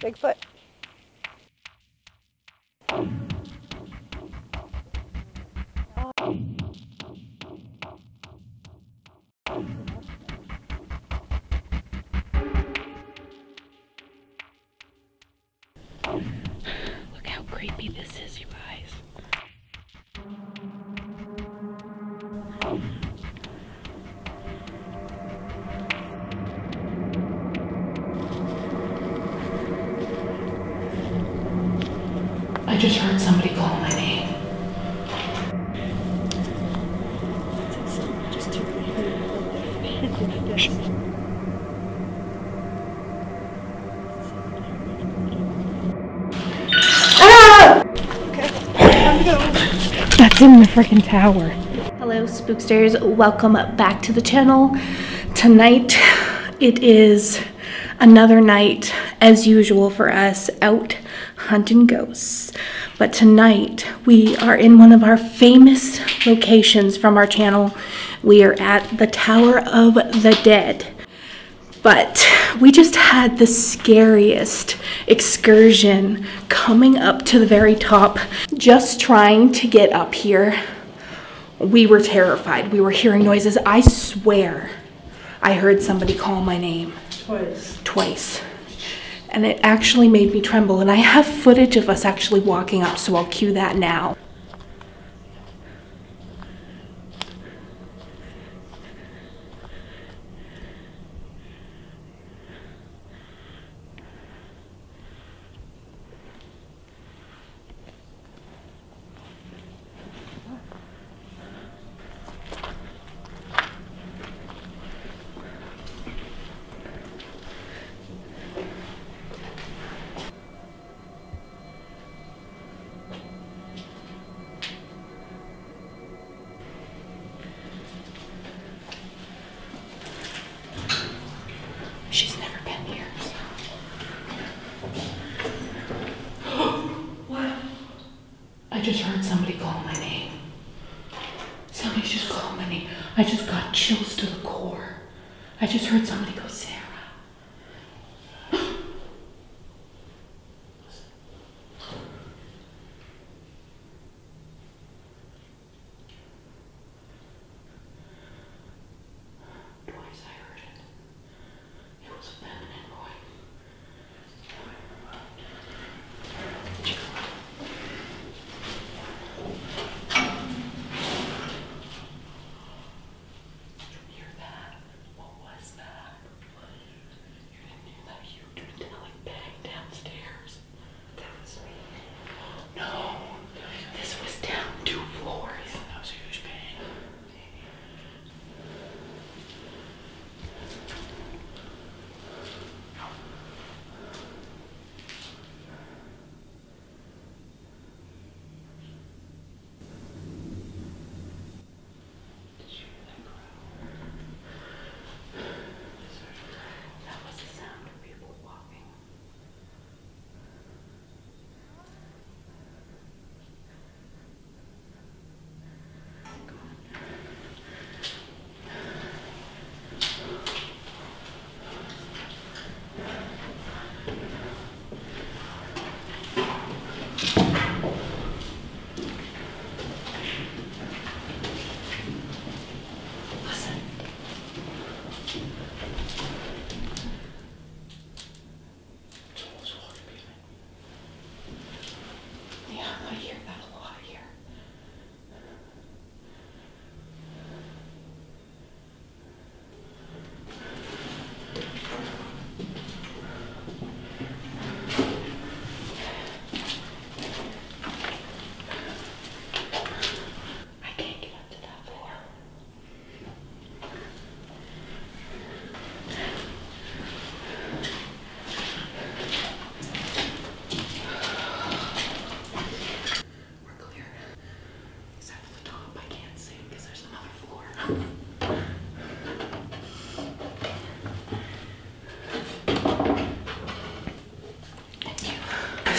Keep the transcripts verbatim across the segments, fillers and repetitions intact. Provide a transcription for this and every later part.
Bigfoot. Look how creepy this is, you guys. I just heard somebody call my name. Ah! Okay. That's in the freaking tower. Hello, spooksters. Welcome back to the channel. Tonight it is another night, as usual for us, out hunting ghosts. But tonight we are in one of our famous locations from our channel. We are at the Tower of the Dead. But we just had the scariest excursion coming up to the very top. Just trying to get up here, we were terrified. We were hearing noises. I swear I heard somebody call my name. Twice. Twice. And it actually made me tremble. And I have footage of us actually walking up, so I'll cue that now. I just heard somebody call my name. Somebody's just called my name. I just got chills to the core. I just heard somebody go, Sarah.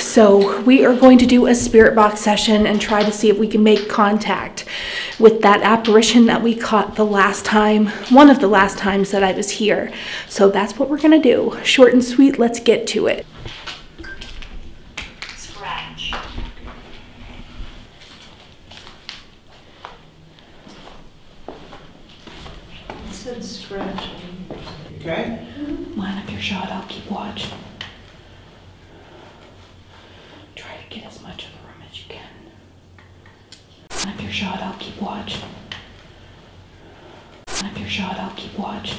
So we are going to do a spirit box session and try to see if we can make contact with that apparition that we caught the last time, one of the last times that I was here. So that's what we're gonna do. Short and sweet, let's get to it. said scratching. Okay. Line up your shot, I'll keep watch. Try to get as much of the room as you can. Line up your shot, I'll keep watch. Line up your shot, I'll keep watch.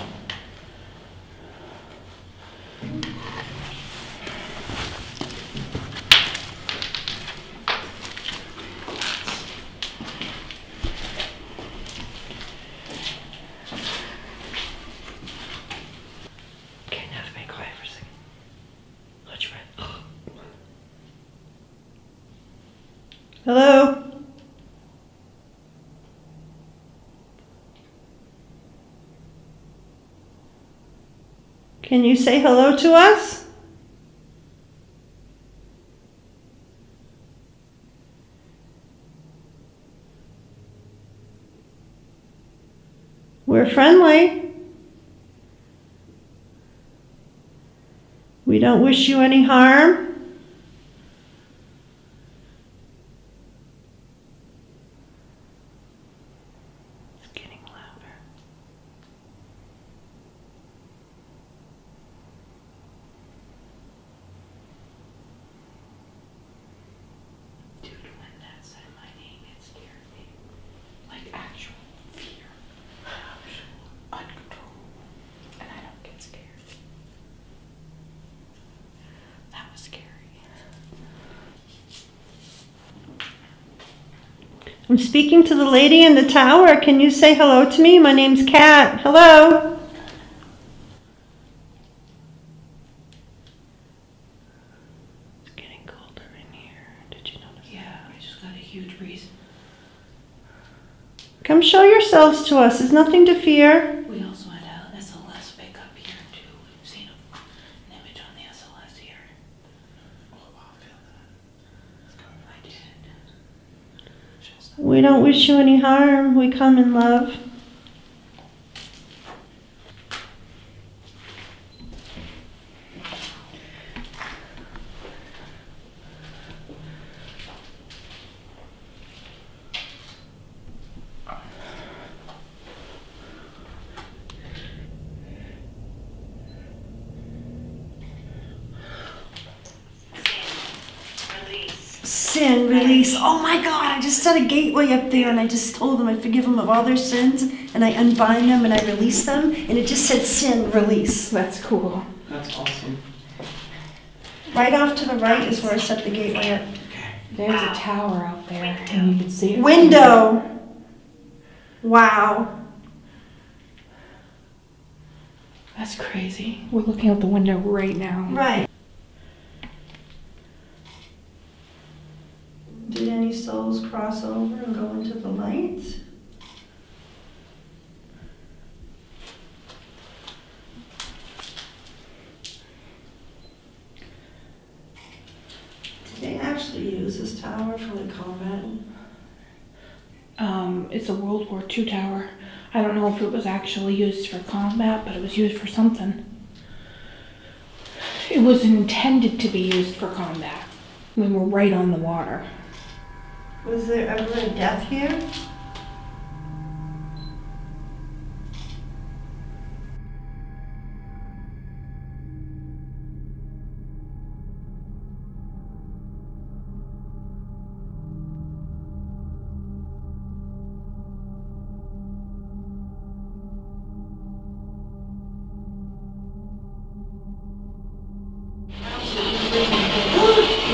Hello? Can you say hello to us? We're friendly. We don't wish you any harm. I'm speaking to the lady in the tower. Can you say hello to me? My name's Kat. Hello. It's getting colder in here. Did you notice? Yeah, that? I just got a huge breeze. Come show yourselves to us. There's nothing to fear. We also had a S L S pick up here too. We've seen an image on the S L S here. Oh, wow, I feel that. I did. We don't wish you any harm. We come in love. Sin release. Oh my God, I just set a gateway up there and I just told them I forgive them of all their sins and I unbind them and I release them, and it just said sin release. That's cool. That's awesome. Right off to the right is where I set the gateway up. Okay. There's wow. a tower out there window. And you can see it. Window. Wow. That's crazy. We're looking out the window right now. Right. Did any souls cross over and go into the light? Did they actually use this tower for the combat? Um, it's a World War Two tower. I don't know if it was actually used for combat, but it was used for something. It was intended to be used for combat. We were right on the water. Was there ever a death here?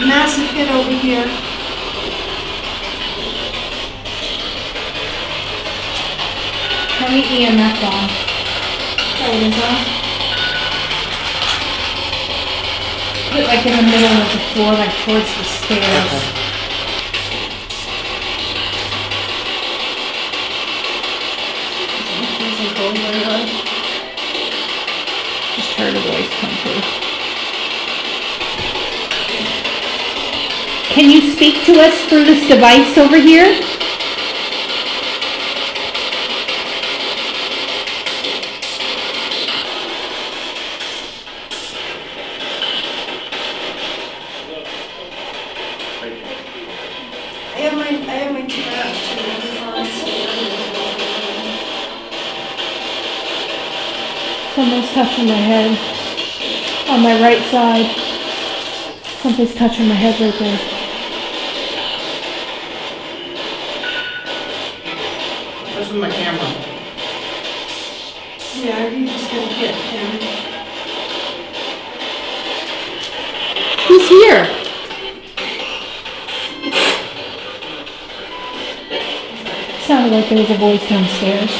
Massive hit over here. Let me E M F on. There it is on. Put like in the middle of the floor, like towards the stairs. Okay. Just heard a voice come through. Can you speak to us through this device over here? Someone's touching my head on my right side. Something's touching my head right there. This is my camera. Yeah, are you just gonna get him? He's here. It sounded like there was a voice downstairs.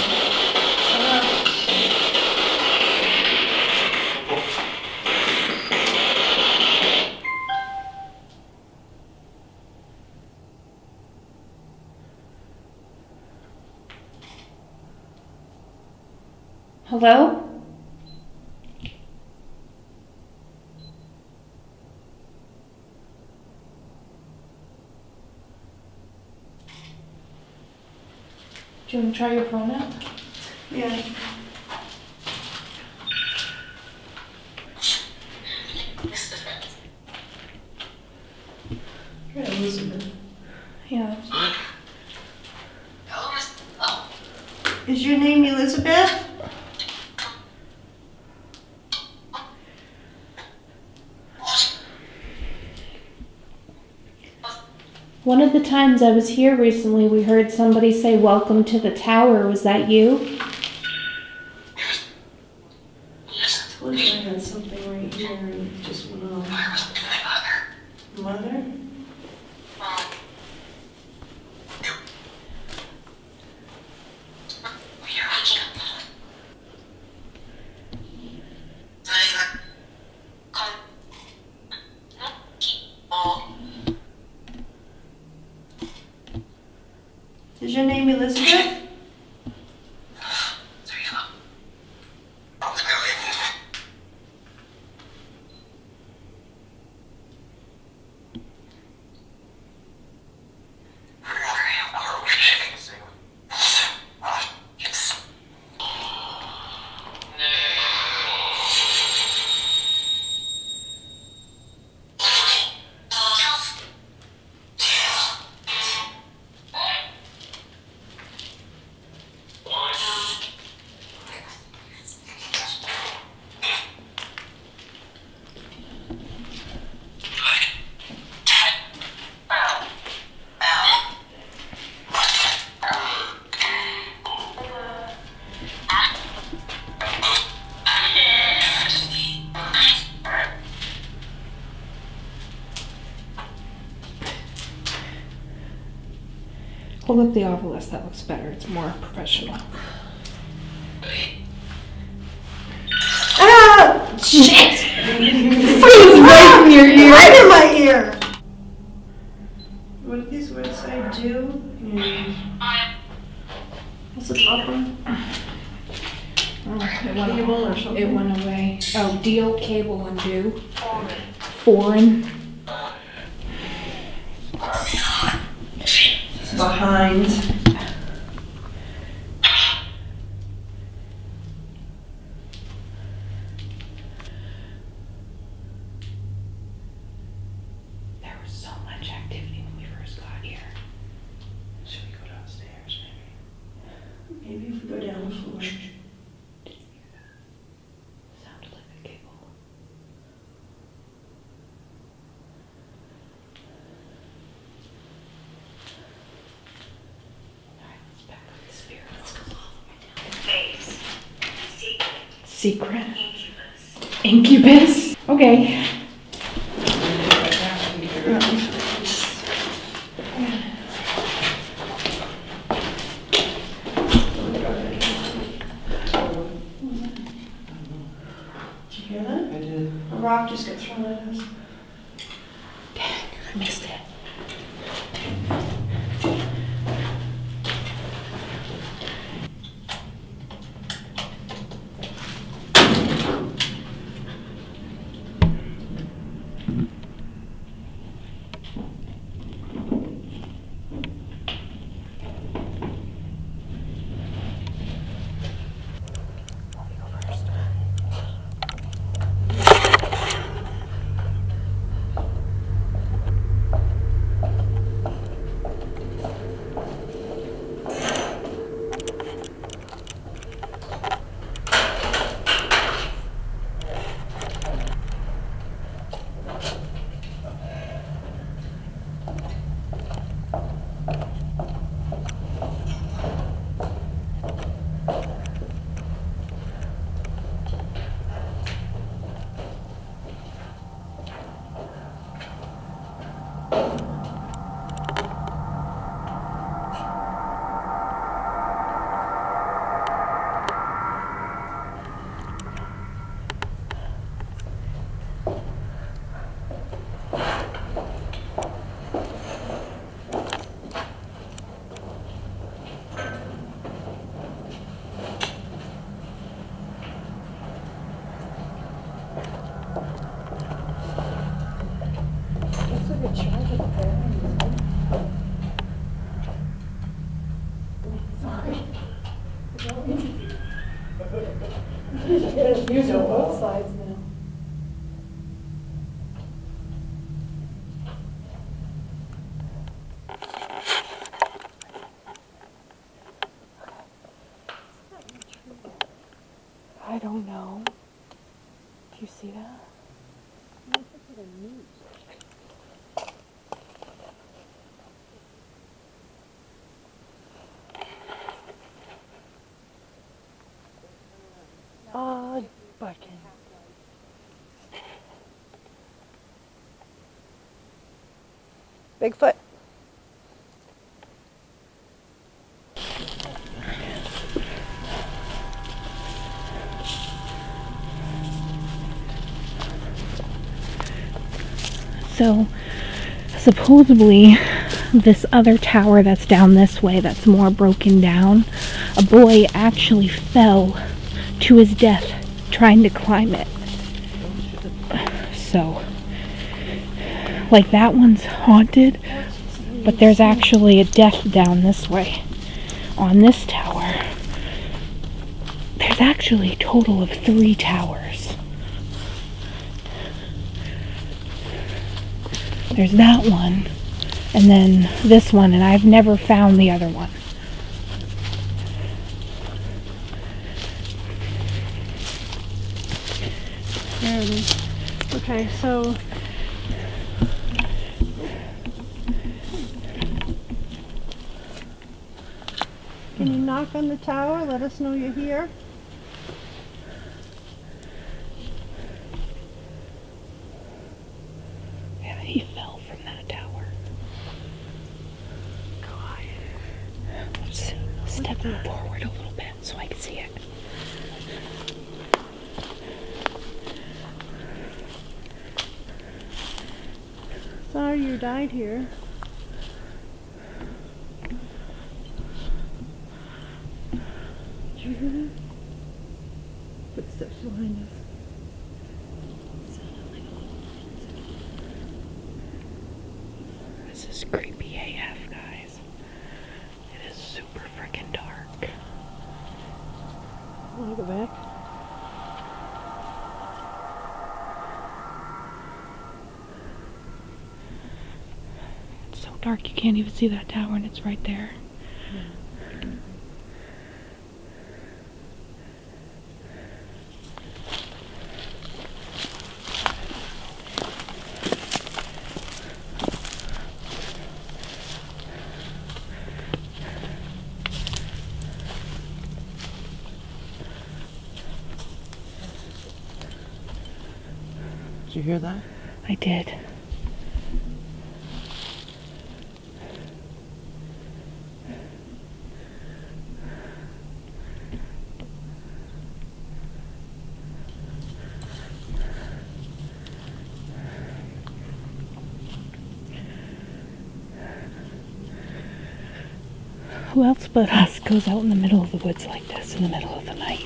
Hello? Do you want to try your phone out? Yeah. Try to listen to it. Yeah. Is your name Elizabeth? One of the times I was here recently, we heard somebody say, "Welcome to the tower." Was that you? I told you I had something right here and it just went off. My mother? Mother? Is your name Elizabeth? Hold up the obelisk, that looks better. It's more professional. Ah! Shit! Freeze right in your ear! Right in my ear! What did these websites do? What's the top one? Cable or something? It went away. Oh, deal, cable, undo. Foreign. Behind. There was so much activity when we first got here. Should we go downstairs, maybe? Maybe if we go down the floor. Did you hear that? It sounded like a giggle. Secret. Incubus. Incubus? Okay. Did you hear that? I did. A rock just got thrown at us. Dang, I missed it. It's used on both sides now. I don't know. Do you see that? Odd button. Bigfoot. So supposedly this other tower that's down this way that's more broken down, a boy actually fell to his death trying to climb it. So like that one's haunted, but there's actually a death down this way on this tower. There's actually a total of three towers. There's that one, and then this one, and I've never found the other one. There it is. Okay, so can you knock on the tower? Let us know you're here. He fell from that tower. God. Let's step forward a little bit so I can see it. Sorry you died here. Did you hear that? Footsteps behind us. This is creepy A F, guys. It is super freaking dark. I want to go back. It's so dark you can't even see that tower, and it's right there. Yeah. Did you hear that? I did. Who else but us goes out in the middle of the woods like this in the middle of the night?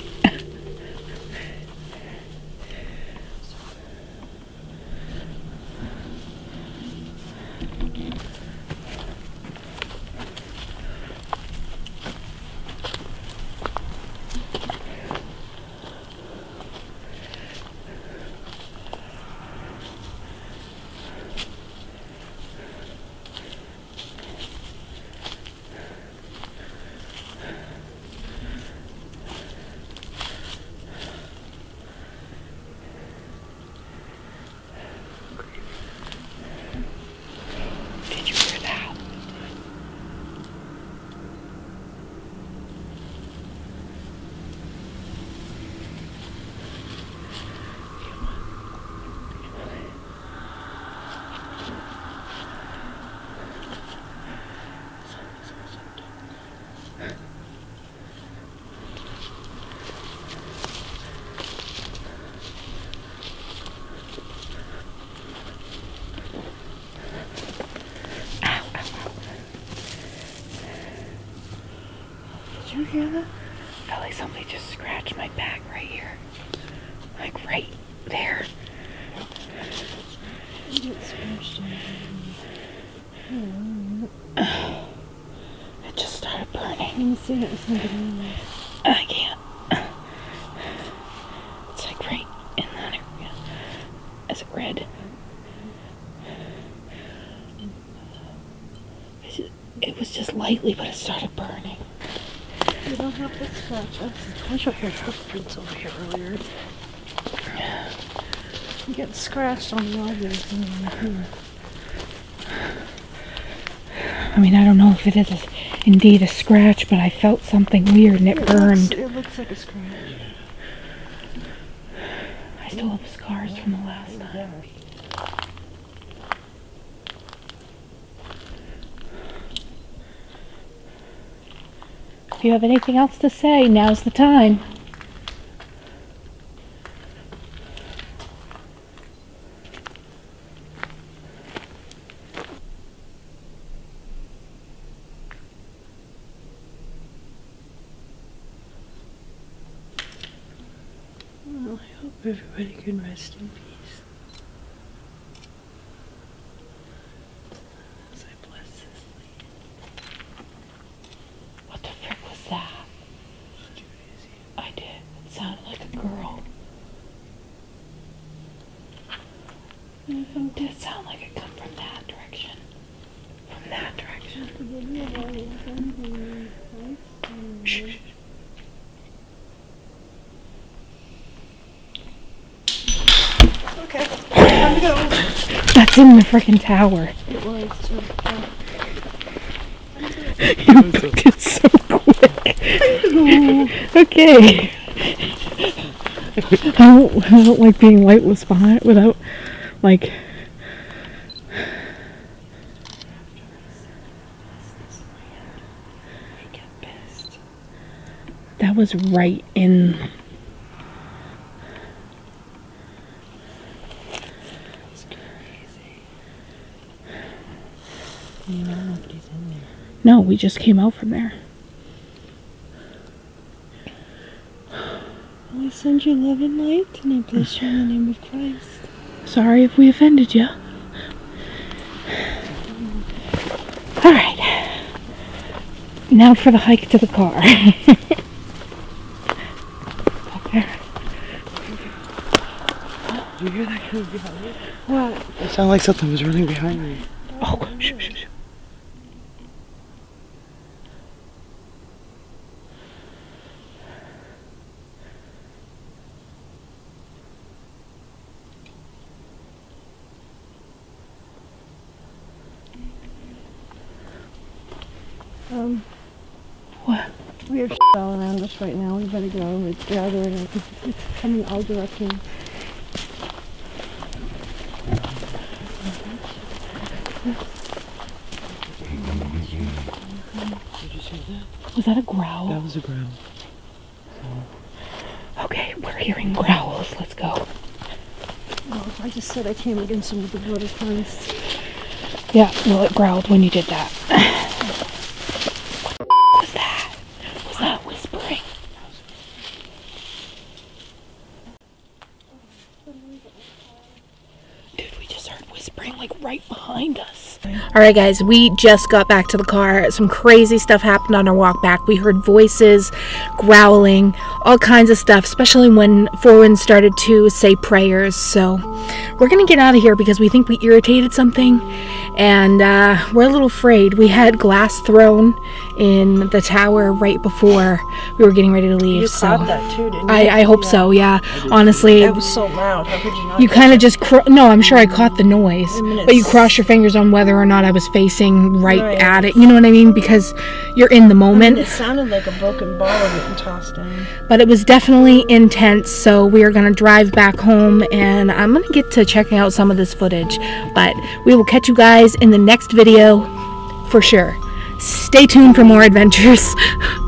Did you hear that? I felt like somebody just scratched my back right here. Like right there. You didn't scratch anything. Uh, it just started burning. I can't. lightly, but it started burning. You don't have to scratch us. I wish I had footprints over here earlier. Yeah. I'm getting scratched on the other thing. I mean, I don't know if it is indeed a scratch, but I felt something weird and it, it burned. Looks, it looks like a scratch. I still have scars from the last time. If you have anything else to say, now's the time. Well, I hope everybody can rest in peace. As I bless this lady. What the frick was that? Did you see it? I did. It sounded like a girl. Mm-hmm. Did it sound like it come from that direction? From that direction? Shh. Okay, time to go. That's in the freaking tower. It was. You moved it so quick. Okay. I don't, I don't like being lightless behind without, like... That was right in... Nobody's in there. No, we just came out from there. I send you love and light, and I bless you in the name of Christ. Sorry if we offended you. All right. Now for the hike to the car. Back there. Did you hear that coming behind me? What? It sounded like something was running behind me. Oh, shh, shh, shh. Um, what? We have shit all around us right now. We better go. It's gathering. It's, it's coming all directions. Did you see that? Was that a growl? That was a growl. So. Okay, we're hearing growls. Let's go. Well, if I just said I came against him with the blood of Christ. Yeah, well, it growled when you did that. Alright guys, we just got back to the car. Some crazy stuff happened on our walk back. We heard voices, growling, all kinds of stuff, especially when Forwin started to say prayers. So we're going to get out of here because we think we irritated something, and uh, we're a little afraid. We had glass thrown in the tower right before we were getting ready to leave. You so caught that too, didn't you? I, I hope yeah. so, yeah. Honestly. It was so loud. How could you not? You kind of just, cr no, I'm sure I caught the noise, I mean, but you cross your fingers on whether or not I was facing right, right at it, you know what I mean, because you're in the moment. I mean, it sounded like a broken bottle getting tossed in, but it was definitely intense. So we are going to drive back home, and I'm going to get to checking out some of this footage, but we will catch you guys in the next video for sure. Stay tuned for more adventures.